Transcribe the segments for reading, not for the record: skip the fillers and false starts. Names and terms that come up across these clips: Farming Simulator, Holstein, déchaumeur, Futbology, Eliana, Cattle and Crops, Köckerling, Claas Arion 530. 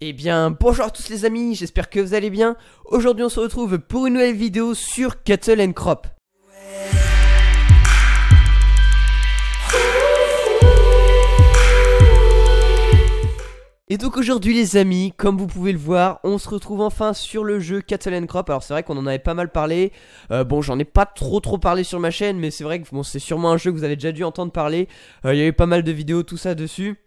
Eh bien bonjour à tous les amis, j'espère que vous allez bien. Aujourd'hui on se retrouve pour une nouvelle vidéo sur Cattle and Crops. Et donc aujourd'hui les amis, comme vous pouvez le voir, on se retrouve enfin sur le jeu Cattle and Crop. Alors c'est vrai qu'on en avait pas mal parlé, bon j'en ai pas trop parlé sur ma chaîne, mais c'est vrai que bon, c'est sûrement un jeu que vous avez déjà dû entendre parler. Il y a eu pas mal de vidéos tout ça dessus.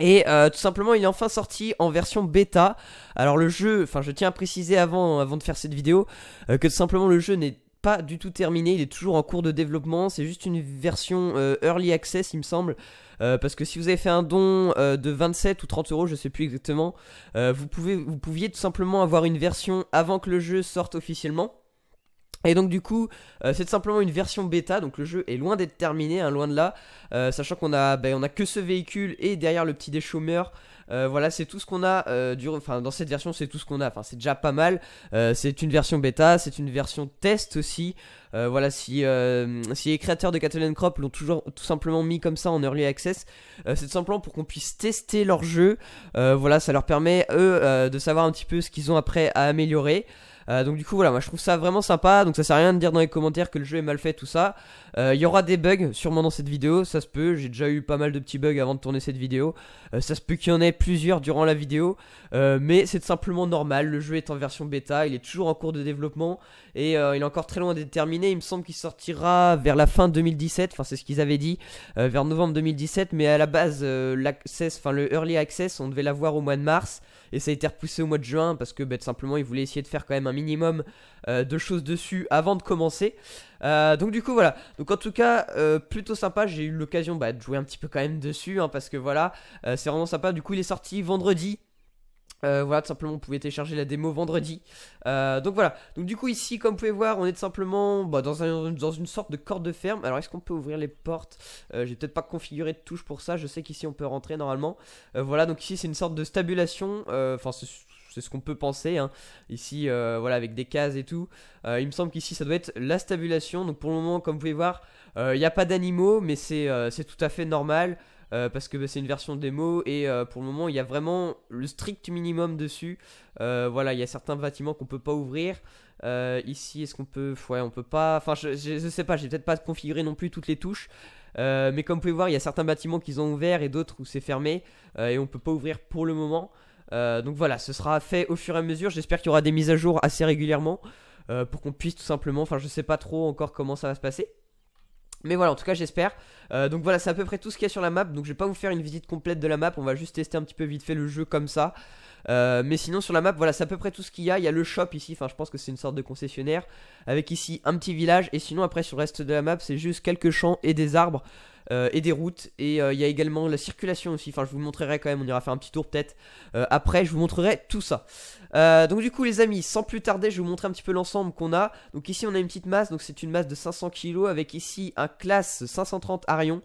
Et tout simplement il est enfin sorti en version bêta. Alors le jeu, enfin je tiens à préciser avant de faire cette vidéo, que tout simplement le jeu n'est pas du tout terminé, il est toujours en cours de développement, c'est juste une version early access il me semble, parce que si vous avez fait un don de 27 ou 30 euros, je sais plus exactement, vous pouviez tout simplement avoir une version avant que le jeu sorte officiellement. Et donc du coup c'est simplement une version bêta, donc le jeu est loin d'être terminé, hein, loin de là, sachant qu'on a, on a que ce véhicule et derrière le petit déchômeur, voilà c'est tout ce qu'on a, dans cette version c'est tout ce qu'on a, enfin c'est déjà pas mal, c'est une version bêta, c'est une version test aussi, voilà si les créateurs de Cattle and Crop l'ont toujours tout simplement mis comme ça en early access, c'est tout simplement pour qu'on puisse tester leur jeu, voilà ça leur permet eux de savoir un petit peu ce qu'ils ont après à améliorer. Donc du coup voilà, moi je trouve ça vraiment sympa. Donc ça sert à rien de dire dans les commentaires que le jeu est mal fait, tout ça. Il y aura des bugs sûrement dans cette vidéo, ça se peut, j'ai déjà eu pas mal de petits bugs avant de tourner cette vidéo, ça se peut qu'il y en ait plusieurs durant la vidéo, mais c'est simplement normal. Le jeu est en version bêta, il est toujours en cours de développement et il est encore très loin d'être terminé. Il me semble qu'il sortira vers la fin 2017, enfin c'est ce qu'ils avaient dit, vers novembre 2017, mais à la base le early access on devait l'avoir au mois de mars et ça a été repoussé au mois de juin parce que tout simplement ils voulaient essayer de faire quand même un minimum de choses dessus avant de commencer. Donc du coup voilà, donc en tout cas plutôt sympa, j'ai eu l'occasion de jouer un petit peu quand même dessus, hein, parce que voilà c'est vraiment sympa. Du coup il est sorti vendredi, voilà tout simplement on pouvait télécharger la démo vendredi, donc voilà. Donc du coup ici comme vous pouvez voir on est tout simplement dans une sorte de corde de ferme. Alors est-ce qu'on peut ouvrir les portes, j'ai peut-être pas configuré de touche pour ça, je sais qu'ici on peut rentrer normalement, voilà donc ici c'est une sorte de stabulation, enfin c'est ce qu'on peut penser, hein. Ici voilà avec des cases et tout, il me semble qu'ici ça doit être la stabulation. Donc pour le moment comme vous pouvez voir il n'y a pas d'animaux, mais c'est tout à fait normal, parce que c'est une version démo et pour le moment il y a vraiment le strict minimum dessus, voilà il y a certains bâtiments qu'on peut pas ouvrir, ici est-ce qu'on peut, ouais on peut pas, enfin je sais pas, j'ai peut-être pas configuré non plus toutes les touches. Mais comme vous pouvez voir il y a certains bâtiments qu'ils ont ouverts et d'autres où c'est fermé, et on peut pas ouvrir pour le moment. Donc voilà, ce sera fait au fur et à mesure. J'espère qu'il y aura des mises à jour assez régulièrement, pour qu'on puisse tout simplement, enfin je sais pas trop encore comment ça va se passer, mais voilà en tout cas j'espère. Donc voilà c'est à peu près tout ce qu'il y a sur la map, donc je vais pas vous faire une visite complète de la map, on va juste tester un petit peu vite fait le jeu comme ça, mais sinon sur la map voilà c'est à peu près tout ce qu'il y a. Il y a le shop ici, enfin je pense que c'est une sorte de concessionnaire, avec ici un petit village, et sinon après sur le reste de la map c'est juste quelques champs et des arbres, et des routes, et il y a également la circulation aussi, enfin je vous montrerai quand même, on ira faire un petit tour peut-être, après je vous montrerai tout ça. Donc du coup les amis sans plus tarder je vais vous montrer un petit peu l'ensemble qu'on a. Donc ici on a une petite masse, donc c'est une masse de 500 kg avec ici un Claas 530 Arion,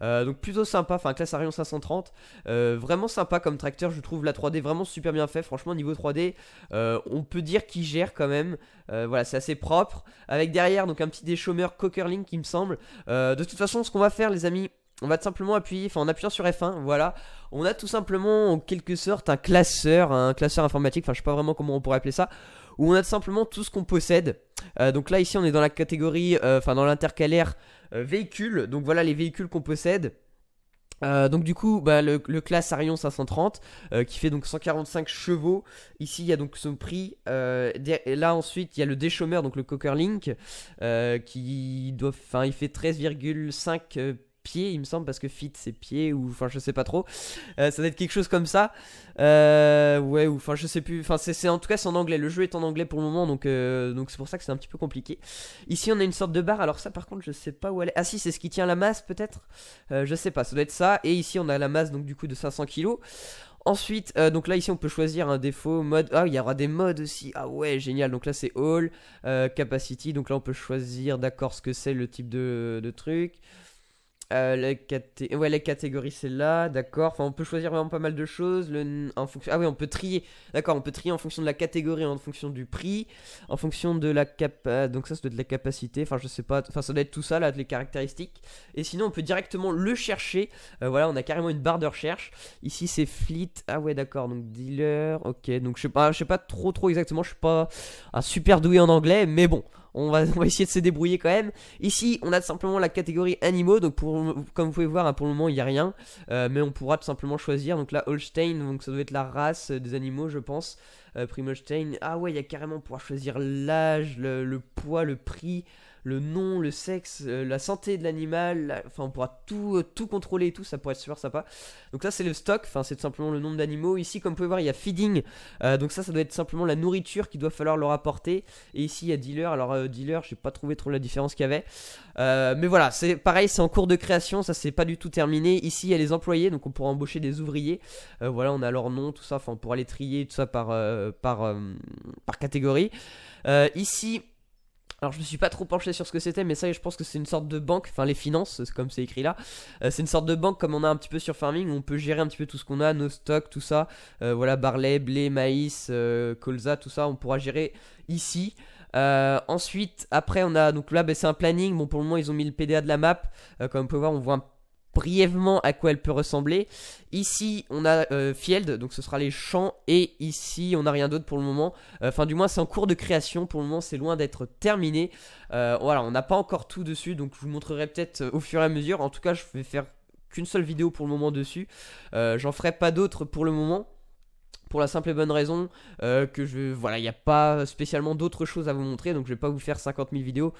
donc plutôt sympa, enfin un Claas Arion 530, vraiment sympa comme tracteur je trouve, la 3D vraiment super bien fait, franchement niveau 3D on peut dire qu'il gère quand même, voilà c'est assez propre, avec derrière donc un petit déchômeur Köckerling qui me semble, de toute façon ce qu'on va faire les amis, on va tout simplement appuyer, enfin en appuyant sur F1, voilà, on a tout simplement en quelque sorte un classeur informatique, enfin je sais pas vraiment comment on pourrait appeler ça, où on a tout simplement tout ce qu'on possède. Donc là ici on est dans la catégorie, dans l'intercalaire véhicules, donc voilà les véhicules qu'on possède. Donc du coup le Claas Arion 530 qui fait donc 145 chevaux. Ici il y a donc son prix, et là ensuite il y a le déchômeur, donc le Köckerling, il fait 13,5 pieds il me semble, parce que feet c'est pied, ou enfin je sais pas trop, ça doit être quelque chose comme ça, ouais ou enfin je sais plus, enfin c'est en tout cas c'est en anglais, le jeu est en anglais pour le moment, donc c'est pour ça que c'est un petit peu compliqué. Ici on a une sorte de barre, alors ça par contre je sais pas où elle est, ah si c'est ce qui tient la masse peut-être, je sais pas, ça doit être ça. Et ici on a la masse donc du coup de 500 kg. Ensuite, donc là ici on peut choisir un défaut, mode, ah il y aura des modes aussi, ah ouais génial, donc là c'est all, capacity, donc là on peut choisir d'accord ce que c'est, le type de truc. les catégories c'est là, d'accord. Enfin on peut choisir vraiment pas mal de choses en fonction... Ah oui, on peut trier, d'accord, on peut trier en fonction de la catégorie, en fonction du prix, en fonction de la donc ça doit être la capacité, enfin je sais pas, enfin ça doit être tout ça là, les caractéristiques. Et sinon on peut directement le chercher, voilà, on a carrément une barre de recherche. Ici c'est fleet, ah ouais d'accord, donc dealer, ok, donc je sais pas trop exactement, je suis pas un super doué en anglais, mais bon. On va essayer de se débrouiller quand même. Ici on a tout simplement la catégorie animaux. Donc comme vous pouvez voir pour le moment il n'y a rien, mais on pourra tout simplement choisir. Donc là Holstein, donc ça doit être la race des animaux je pense, Prime Holstein. Ah ouais il y a carrément pouvoir choisir l'âge, le poids, le prix, le nom, le sexe, la santé de l'animal. Enfin on pourra tout contrôler et tout. Ça pourrait être super sympa. Donc ça c'est le stock, enfin c'est tout simplement le nombre d'animaux. Ici comme vous pouvez voir il y a feeding, donc ça doit être simplement la nourriture qu'il doit falloir leur apporter. Et ici il y a dealer. Alors dealer, j'ai pas trouvé trop la différence qu'il y avait, mais voilà, c'est pareil, c'est en cours de création, ça c'est pas du tout terminé. Ici il y a les employés, donc on pourra embaucher des ouvriers, voilà, on a leur nom, tout ça, enfin on pourra les trier, tout ça par catégorie. Ici, alors je me suis pas trop penché sur ce que c'était, mais ça je pense que c'est une sorte de banque, enfin les finances, comme c'est écrit là, c'est une sorte de banque comme on a un petit peu sur Farming, où on peut gérer un petit peu tout ce qu'on a, nos stocks, tout ça, voilà, barley, blé, maïs, colza, tout ça, on pourra gérer ici. Ensuite, après on a, donc là bah, c'est un planning, bon pour le moment ils ont mis le PDA de la map, comme vous pouvez voir on voit brièvement à quoi elle peut ressembler. Ici on a field, donc ce sera les champs, et ici on n'a rien d'autre pour le moment, enfin du moins c'est en cours de création, pour le moment c'est loin d'être terminé, voilà on n'a pas encore tout dessus, donc je vous montrerai peut-être au fur et à mesure. En tout cas je vais faire qu'une seule vidéo pour le moment dessus, j'en ferai pas d'autres pour le moment. Pour la simple et bonne raison que voilà, il n'y a pas spécialement d'autres choses à vous montrer, donc je vais pas vous faire 50 000 vidéos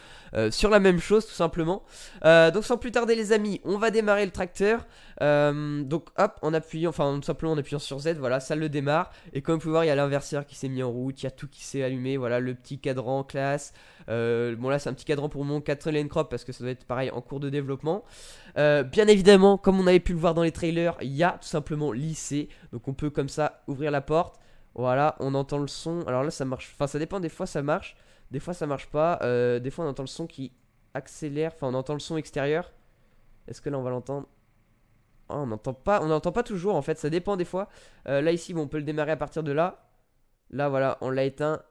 sur la même chose tout simplement. Donc sans plus tarder les amis, on va démarrer le tracteur. Donc hop, en appuyant, enfin tout simplement en appuyant sur Z, voilà, ça le démarre. Et comme vous pouvez voir, il y a l'inverseur qui s'est mis en route, il y a tout qui s'est allumé, voilà, le petit cadran classe. Bon là c'est un petit cadran pour mon Cattle and Crops parce que ça doit être pareil en cours de développement. Bien évidemment, comme on avait pu le voir dans les trailers, il y a tout simplement lycée. Donc on peut comme ça ouvrir la porte, voilà, on entend le son. Alors là ça marche, enfin ça dépend, des fois ça marche, des fois ça marche pas, des fois on entend le son qui accélère, enfin on entend le son extérieur. Est-ce que là on va l'entendre? Oh, on n'entend pas, on n'entend pas toujours en fait, ça dépend des fois. Là ici bon, on peut le démarrer à partir de là. Là voilà, on l'a éteint.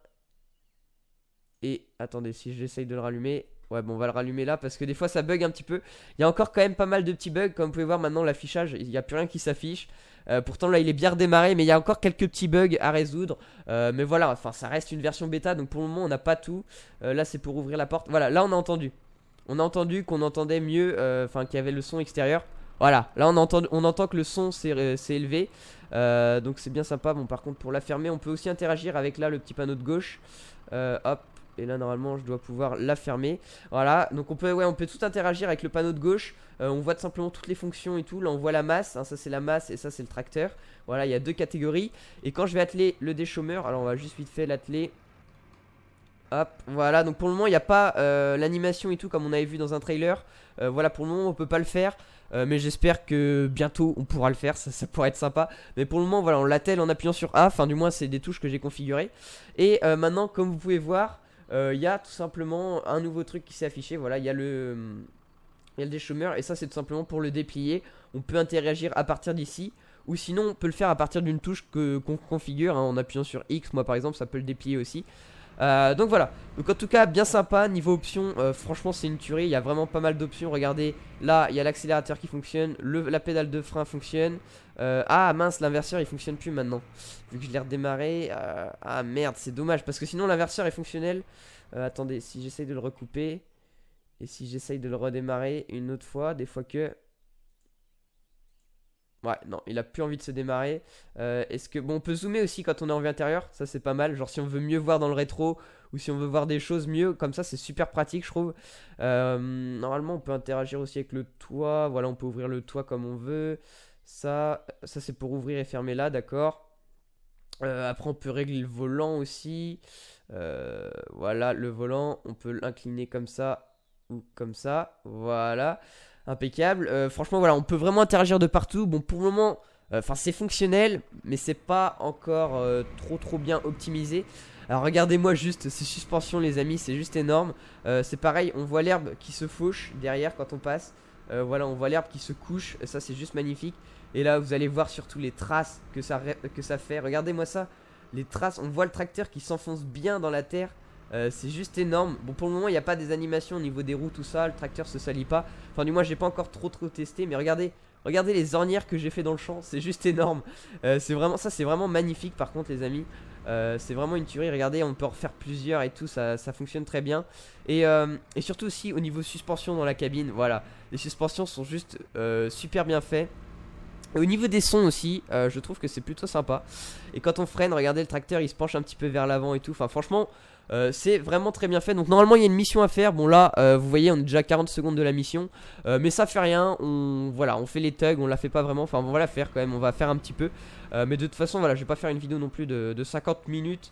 Et attendez, si j'essaye de le rallumer, ouais bon on va le rallumer là parce que des fois ça bug un petit peu. Il y a encore quand même pas mal de petits bugs, comme vous pouvez voir maintenant l'affichage, il n'y a plus rien qui s'affiche. Pourtant là il est bien redémarré, mais il y a encore quelques petits bugs à résoudre, mais voilà, enfin ça reste une version bêta, donc pour le moment on n'a pas tout. Là c'est pour ouvrir la porte, voilà, là on a entendu qu'on entendait mieux, enfin qu'il y avait le son extérieur. Voilà, là on entend que le son s'est élevé, donc c'est bien sympa. Bon par contre pour la fermer on peut aussi interagir avec là le petit panneau de gauche, hop. Et là normalement je dois pouvoir la fermer. Voilà, donc on peut tout interagir avec le panneau de gauche, on voit tout simplement toutes les fonctions et tout. Là on voit la masse, hein, ça c'est la masse et ça c'est le tracteur. Voilà, il y a deux catégories. Et quand je vais atteler le déchômeur, alors on va juste vite fait l'atteler. Hop, voilà, donc pour le moment il n'y a pas l'animation et tout comme on avait vu dans un trailer, voilà pour le moment on peut pas le faire, mais j'espère que bientôt on pourra le faire, ça pourrait être sympa. Mais pour le moment voilà, on l'attelle en appuyant sur A, enfin du moins c'est des touches que j'ai configurées. Et maintenant comme vous pouvez voir, il y a tout simplement un nouveau truc qui s'est affiché. Voilà, il y a le déchômeur, et ça c'est tout simplement pour le déplier. On peut interagir à partir d'ici, ou sinon on peut le faire à partir d'une touche qu'on configure, hein, en appuyant sur X. Moi par exemple ça peut le déplier aussi. Donc voilà, donc en tout cas bien sympa. Niveau options, franchement c'est une tuerie. Il y a vraiment pas mal d'options, regardez. Là il y a l'accélérateur qui fonctionne, la pédale de frein fonctionne, ah mince, l'inverseur il fonctionne plus maintenant, vu que je l'ai redémarré, ah merde c'est dommage, parce que sinon l'inverseur est fonctionnel. Attendez, si j'essaye de le recouper, et si j'essaye de le redémarrer une autre fois, des fois que... Ouais, non, il a plus envie de se démarrer. Est-ce que... Bon, on peut zoomer aussi quand on est en vue intérieure. Ça, c'est pas mal. Genre, si on veut mieux voir dans le rétro, ou si on veut voir des choses mieux, comme ça, c'est super pratique, je trouve. Normalement, on peut interagir aussi avec le toit. Voilà, on peut ouvrir le toit comme on veut. Ça c'est pour ouvrir et fermer là, d'accord. Après, on peut régler le volant aussi. Voilà, le volant, on peut l'incliner comme ça ou comme ça. Voilà. Impeccable, franchement voilà, on peut vraiment interagir de partout. Bon pour le moment, enfin c'est fonctionnel, mais c'est pas encore trop bien optimisé. Alors regardez-moi juste ces suspensions les amis, c'est juste énorme. C'est pareil, on voit l'herbe qui se fauche derrière quand on passe. Voilà, on voit l'herbe qui se couche, ça c'est juste magnifique. Et là vous allez voir surtout les traces que ça fait. Regardez-moi ça, les traces, on voit le tracteur qui s'enfonce bien dans la terre. C'est juste énorme. Bon, pour le moment il n'y a pas des animations au niveau des roues, tout ça, le tracteur se salit pas. Enfin, du moins j'ai pas encore trop testé, mais regardez les ornières que j'ai fait dans le champ, c'est juste énorme. C'est vraiment, ça c'est vraiment magnifique par contre les amis. C'est vraiment une tuerie, regardez, on peut en refaire plusieurs et tout, ça fonctionne très bien. Et surtout aussi au niveau suspension dans la cabine, voilà, les suspensions sont juste super bien faites. Et au niveau des sons aussi, je trouve que c'est plutôt sympa. Et quand on freine, regardez, le tracteur il se penche un petit peu vers l'avant et tout, enfin franchement c'est vraiment très bien fait. Donc normalement il y a une mission à faire. Bon là vous voyez on est déjà à 40 secondes de la mission, mais ça fait rien, voilà, on fait les tugs, on la fait pas vraiment. Enfin on va la faire quand même, on va faire un petit peu, mais de toute façon voilà, je vais pas faire une vidéo non plus de 50 minutes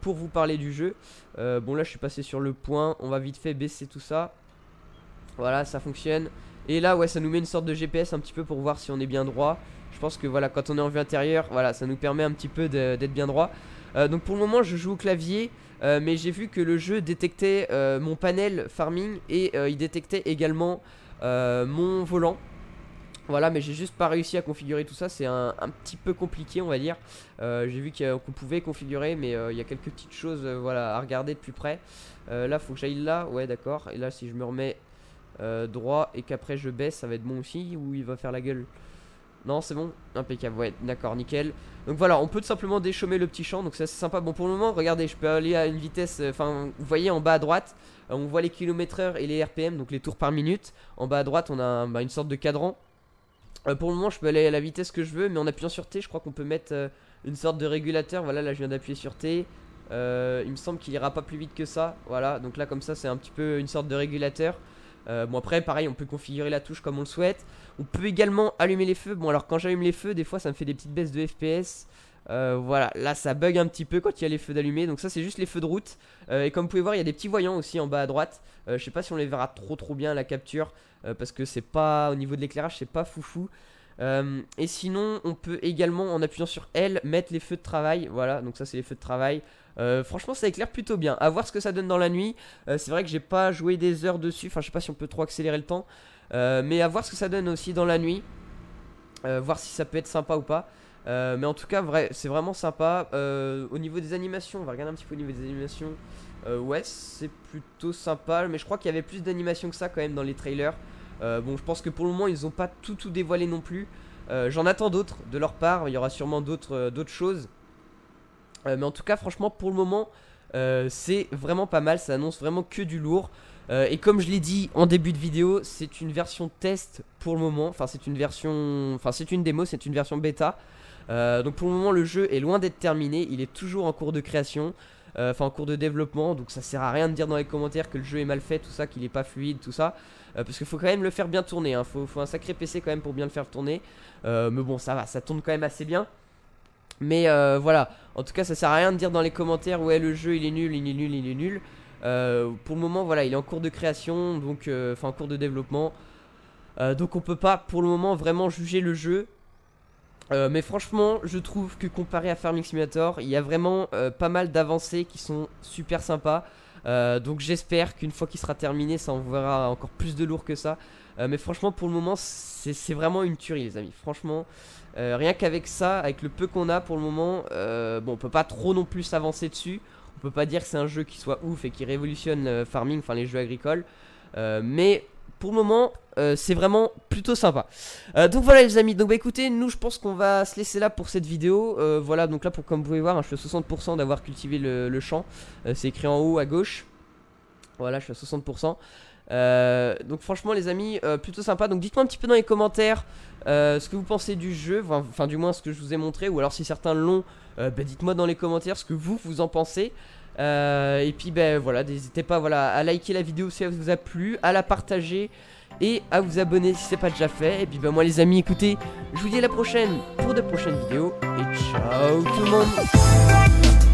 pour vous parler du jeu. Bon là je suis passé sur le point, on va vite fait baisser tout ça. Voilà, ça fonctionne. Et là ouais, ça nous met une sorte de GPS un petit peu pour voir si on est bien droit. Je pense que voilà, quand on est en vue intérieure, voilà, ça nous permet un petit peu d'être bien droit. Donc pour le moment je joue au clavier, mais j'ai vu que le jeu détectait mon panel farming et il détectait également mon volant. Voilà, mais j'ai juste pas réussi à configurer tout ça, c'est un petit peu compliqué on va dire. J'ai vu qu'on pouvait configurer, mais il y a quelques petites choses voilà, à regarder de plus près. Là faut que j'aille là, ouais d'accord, et là si je me remets droit et qu'après je baisse, ça va être bon aussi, ou il va faire la gueule? Non, c'est bon, impeccable, ouais, d'accord, nickel. Donc voilà, on peut tout simplement déchaumer le petit champ, donc ça c'est sympa. Bon, pour le moment, regardez, je peux aller à une vitesse, enfin, vous voyez en bas à droite, on voit les km/h et les RPM, donc les tours par minute. En bas à droite, on a bah, une sorte de cadran. Pour le moment, je peux aller à la vitesse que je veux, mais en appuyant sur T, je crois qu'on peut mettre une sorte de régulateur. Voilà, là je viens d'appuyer sur T. Il me semble qu'il ira pas plus vite que ça. Voilà, donc là comme ça, c'est un petit peu une sorte de régulateur. Bon après pareil, on peut configurer la touche comme on le souhaite. On peut également allumer les feux. Bon alors quand j'allume les feux, des fois ça me fait des petites baisses de FPS. Voilà, là ça bug un petit peu quand il y a les feux d'allumer. Donc ça c'est juste les feux de route. Et comme vous pouvez voir, il y a des petits voyants aussi en bas à droite. Je sais pas si on les verra trop bien à la capture, parce que c'est pas, au niveau de l'éclairage c'est pas foufou. Et sinon on peut également en appuyant sur L mettre les feux de travail. Voilà, donc ça c'est les feux de travail. Franchement ça éclaire plutôt bien, à voir ce que ça donne dans la nuit. C'est vrai que j'ai pas joué des heures dessus, enfin je sais pas si on peut trop accélérer le temps, mais à voir ce que ça donne aussi dans la nuit, voir si ça peut être sympa ou pas. Mais en tout cas c'est vraiment sympa. Au niveau des animations, on va regarder un petit peu au niveau des animations. Ouais, c'est plutôt sympa, mais je crois qu'il y avait plus d'animations que ça quand même dans les trailers. Bon, je pense que pour le moment ils ont pas tout dévoilé non plus. J'en attends d'autres de leur part, il y aura sûrement d'autres choses. Mais en tout cas franchement pour le moment c'est vraiment pas mal, ça annonce vraiment que du lourd. Et comme je l'ai dit en début de vidéo, c'est une version test pour le moment. Enfin c'est une version, enfin c'est une démo, c'est une version bêta. Donc pour le moment le jeu est loin d'être terminé, il est toujours en cours de création, enfin en cours de développement. Donc ça sert à rien de dire dans les commentaires que le jeu est mal fait, tout ça, qu'il est pas fluide, tout ça. Parce qu'il faut quand même le faire bien tourner, hein. Faut un sacré PC quand même pour bien le faire tourner. Mais bon ça va, ça tourne quand même assez bien. Mais voilà, en tout cas ça sert à rien de dire dans les commentaires ouais le jeu il est nul, il est nul, il est nul. Pour le moment voilà, il est en cours de création, donc enfin en cours de développement. Donc on peut pas pour le moment vraiment juger le jeu. Mais franchement je trouve que comparé à Farming Simulator, il y a vraiment pas mal d'avancées qui sont super sympas. Donc j'espère qu'une fois qu'il sera terminé, ça enverra encore plus de lourd que ça. Mais franchement pour le moment c'est vraiment une tuerie les amis. Franchement rien qu'avec ça, avec le peu qu'on a pour le moment, bon on peut pas trop non plus s'avancer dessus. On peut pas dire que c'est un jeu qui soit ouf et qui révolutionne le farming, enfin les jeux agricoles. Mais pour le moment c'est vraiment plutôt sympa. Donc voilà les amis, donc bah écoutez, nous je pense qu'on va se laisser là pour cette vidéo. Voilà, donc là pour, comme vous pouvez voir hein, je suis à 60% d'avoir cultivé le champ. C'est écrit en haut à gauche. Voilà, je suis à 60%. Donc franchement les amis, plutôt sympa. Donc dites moi un petit peu dans les commentaires ce que vous pensez du jeu, enfin du moins ce que je vous ai montré, ou alors si certains l'ont, bah, dites moi dans les commentaires ce que vous en pensez. Et puis ben voilà, n'hésitez pas voilà, à liker la vidéo si elle vous a plu, à la partager et à vous abonner si c'est pas déjà fait. Et puis ben moi les amis, écoutez, je vous dis à la prochaine pour de prochaines vidéos. Et ciao tout le monde.